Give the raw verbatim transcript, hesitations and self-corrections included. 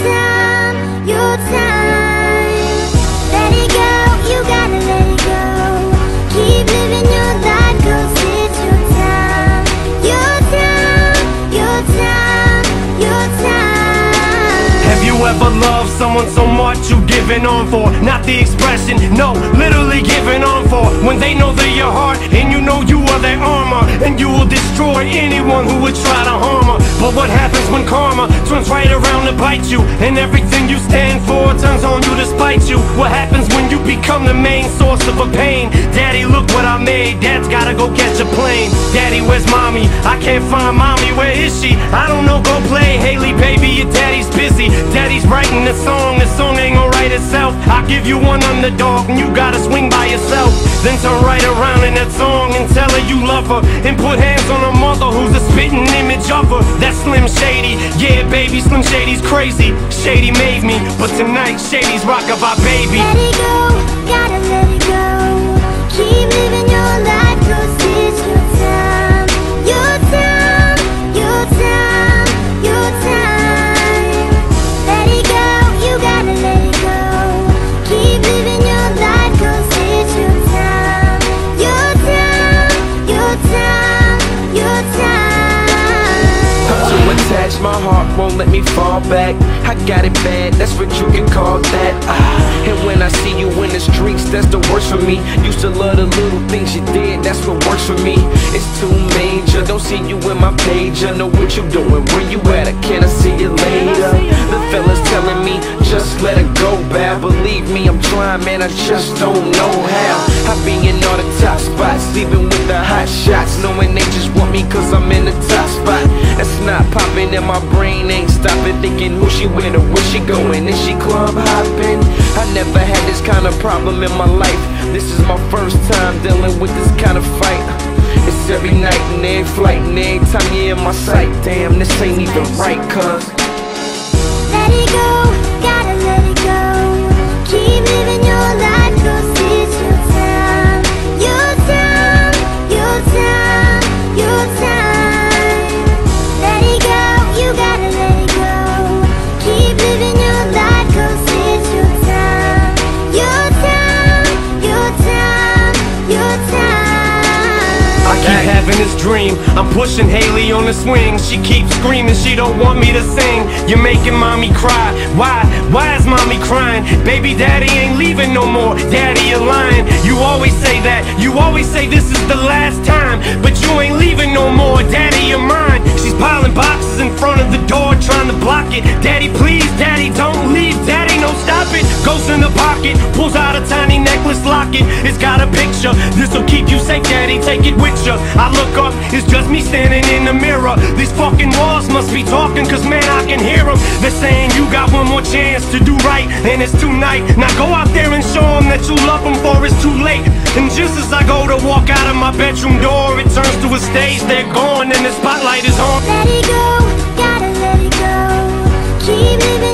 time, your time. Let it go, you gotta let it go. Keep living your life, 'cause it's your time. Your time, your time, your time. Have you ever loved someone so much you giving on for? Not the expression, no, literally giving on for. When they know they're your heart and you know you are their armor, and you will destroy anyone who would try to harm her. But what happens when karma turns right around to bite you, and everything you stand for turns on you to spite you? What happens when you become the main source of a pain? Daddy, look what I made, Dad's gotta go catch a plane. Daddy, where's mommy? I can't find mommy, where is she? I don't know, go play Haley, baby, your daddy's busy. Daddy's writing a song, the song ain't gonna write itself. I give you one underdog and you gotta swing by yourself. Then turn right around in that song and tell her you love her, and put hands on her mother who's a spitting image of her. That's Slim Shady, yeah baby, Slim Shady's crazy. Shady made me, but tonight Shady's rockin' by baby. Let it go, gotta let it go. Keep living your life, 'cause it's your time. Your time, your time, your time. Let it go, you gotta let it go. Keep living your life, 'cause it's your time. Your time, your time, your time. Attached, my heart won't let me fall back. I got it bad, that's what you can call that. ah, And when I see you in the streets, that's the worst for me. Used to love the little things you did, that's what works for me. It's too major, don't see you in my page. I know what you doing, where you at, I can't see you later. The fella's telling me, just let it go, bad. Believe me, I'm trying, man, I just don't know how. I be in all the top spots, sleeping with the hot shots, knowing they just want me 'cause I'm in the top spot. That's not popping, and my brain ain't stopping, thinking who she with or where she going. Is she club hopping? I never had this kind of problem in my life. This is my first time dealing with this kind of fight. It's every night and every flight and every time you're in my sight. Damn, this ain't even right, 'cause let it go, gotta let it go. Keep living your life, 'cause it's your time. Your time, your time, your time. Having this dream, I'm pushing Haley on the swing. She keeps screaming, she don't want me to sing. You're making mommy cry, why, why is mommy crying? Baby, daddy ain't leaving no more, daddy, you're lying. You always say that, you always say this is the last time, but you ain't leaving no more, daddy, you're mine. She's piling boxes in front of the door, trying to block it. Daddy, please, daddy, don't leave, daddy, no stop it. Goes in the pocket, pulls out a tiny necklace locket. It's got a picture, this'll keep you safe, daddy, take it with you. I look up, it's just me standing in the mirror. These fucking walls must be talking, 'cause man, I can hear them. They're saying you got one more chance to do right, and it's tonight. Now go out there and show them that you love them, for it's too late. And just as I go to walk out of my bedroom door, it turns to a stage, they're gone and the spotlight is on. Let it go, gotta let it go. Keep living.